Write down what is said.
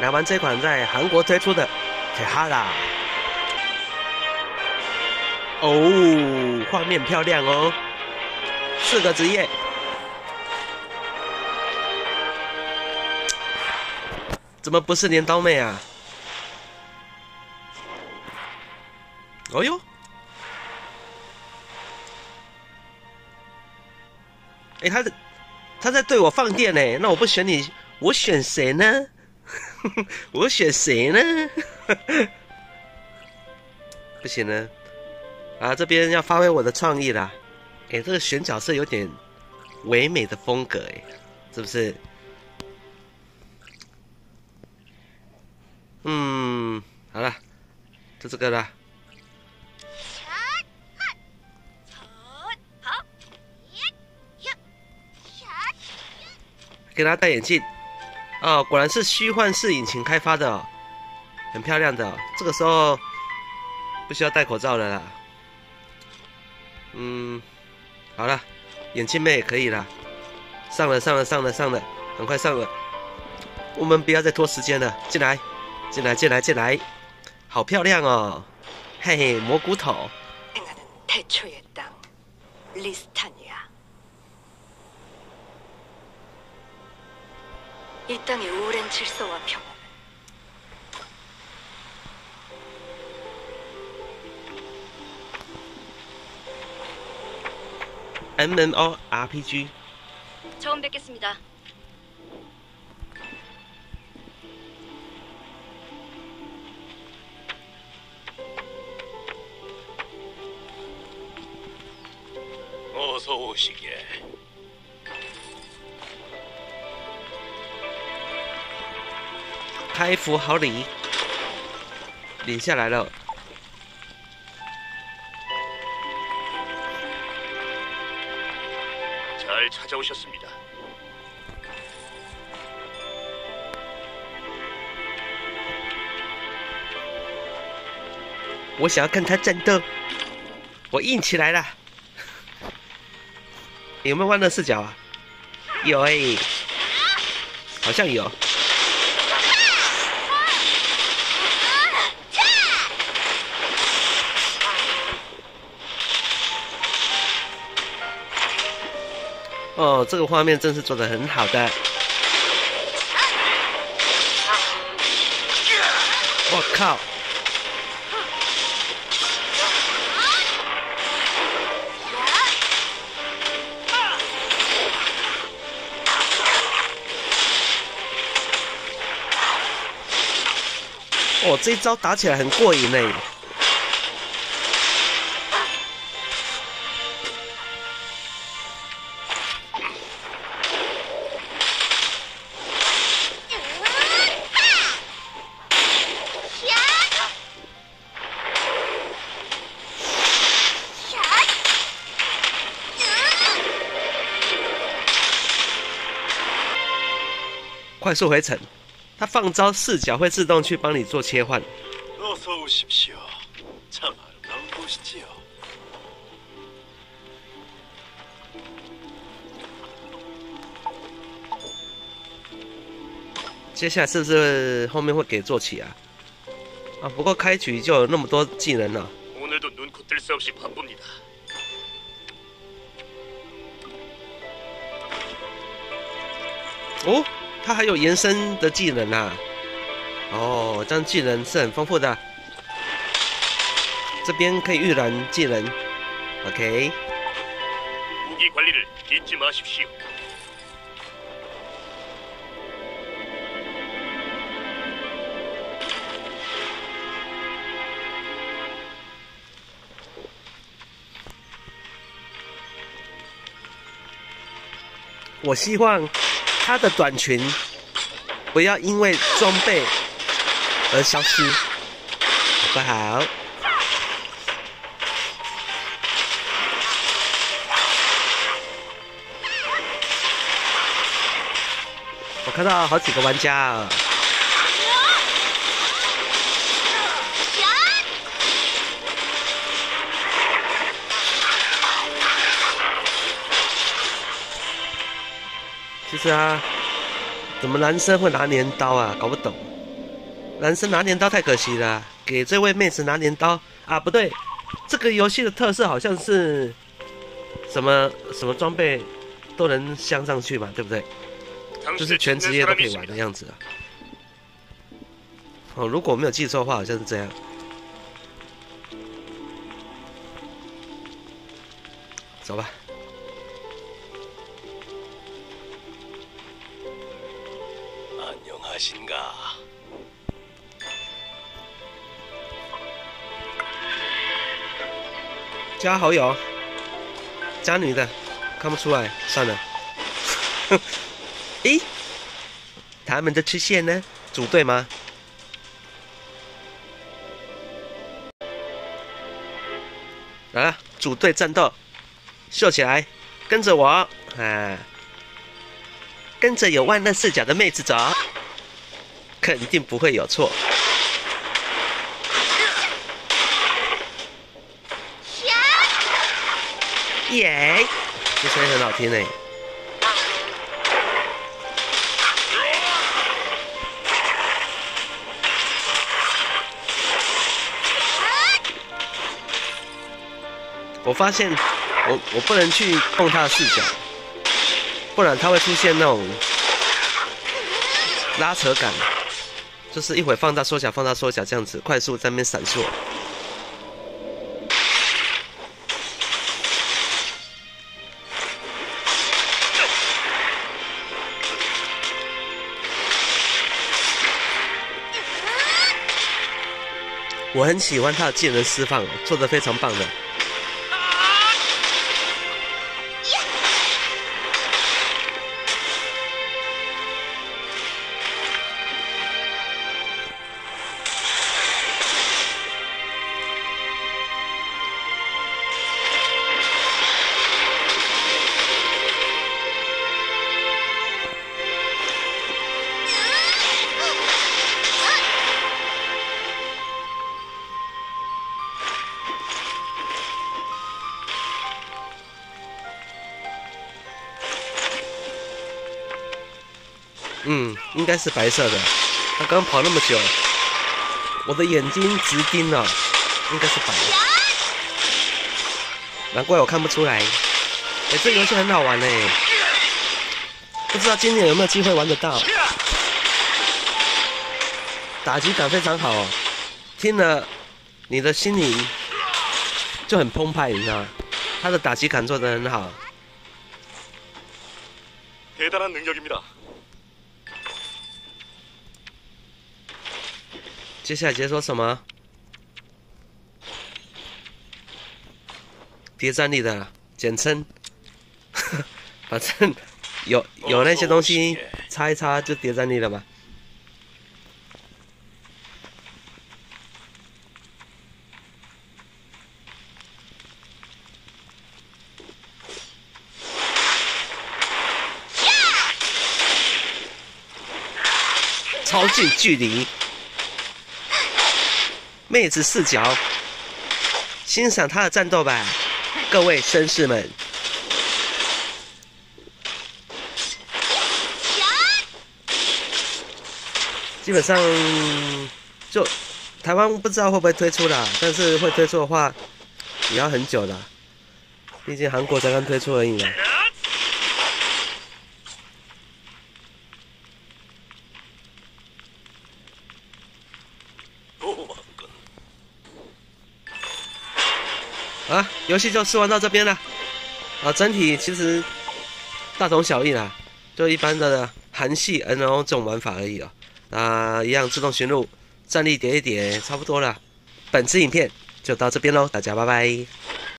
来玩这款在韩国推出的铁哈啦。哦，画面漂亮哦。4个职业。 怎么不是镰刀妹啊？哦呦！哎，他在对我放电呢，那我不选你，我选谁呢？我选谁呢？不行呢！啊，这边要发挥我的创意啦！哎，这个选角色有点唯美的风格，哎，是不是？ 嗯，好了，就这个了。给他戴眼镜，哦，果然是虚幻式引擎开发的哦，很漂亮的哦。这个时候不需要戴口罩了啦。嗯，好了，眼镜妹也可以了。上了，很快上了。我们不要再拖时间了，进来！好漂亮哦，嘿嘿，蘑菇头。MMORPG。 처음 뵙겠습니다. 어서 오시게. 하이프 하리. 领下来了. 잘 찾아오셨습니다. 뭐想要看他战斗. 我硬起来了. 有没有万能视角啊？有哎、欸，好像有。哦，这个画面真是做得很好的。我靠！ 哦，这一招打起来很过瘾哎！快速回城。 他放招，视角会自动去帮你做切换。接下来是不是后面会给坐骑啊？啊，不过开局就有那么多技能了。 哦， 它还有延伸的技能啊！哦，这样技能是很丰富的、啊。这边可以预览技能 ，OK。我希望。 她的短裙不要因为装备而消失，好不好？我看到好几个玩家啊、哦。 就是啊，怎么男生会拿镰刀啊？搞不懂。男生拿镰刀太可惜了，给这位妹子拿镰刀啊！不对，这个游戏的特色好像是什么装备都能镶上去嘛，对不对？就是全职业都可以玩的样子啊。哦，如果我没有记错的话，好像是这样。 走吧。안녕하신가？加好友，加女的，看不出来，算了。咦？他们的支线呢？组队吗？ 来了，组队战斗。 秀起来，跟着我，啊，跟着有万恶视角的妹子走，肯定不会有错。耶，这声音很好听哎。我发现。 我不能去碰他的视角，不然他会出现那种拉扯感，就是一会放大缩小放大缩小这样子，快速在那边闪烁。我很喜欢他的技能释放，做得非常棒的。 嗯，应该是白色的。他刚跑那么久，我的眼睛直盯了，应该是白的。难怪我看不出来。哎，这游戏很好玩哎，不知道今年有没有机会玩得到。打击感非常好哦，听了你的心灵就很澎湃，你知道吗？他的打击感做得很好。대단한能力입니다 接下来解锁什么？谍战力的简称，反正有那些东西擦一擦就谍战力了嘛。超近距离。 妹子视角，欣赏她的战斗吧，各位绅士们。基本上，就台湾不知道会不会推出啦，但是会推出的话，也要很久啦，毕竟韩国才刚推出而已嘛。 啊，游戏就试玩到这边了。啊，整体其实大同小异啦，就一般的韩系 N O 这种玩法而已哦。啊，一样自动寻路，战力叠一叠，差不多了。本次影片就到这边喽，大家拜拜。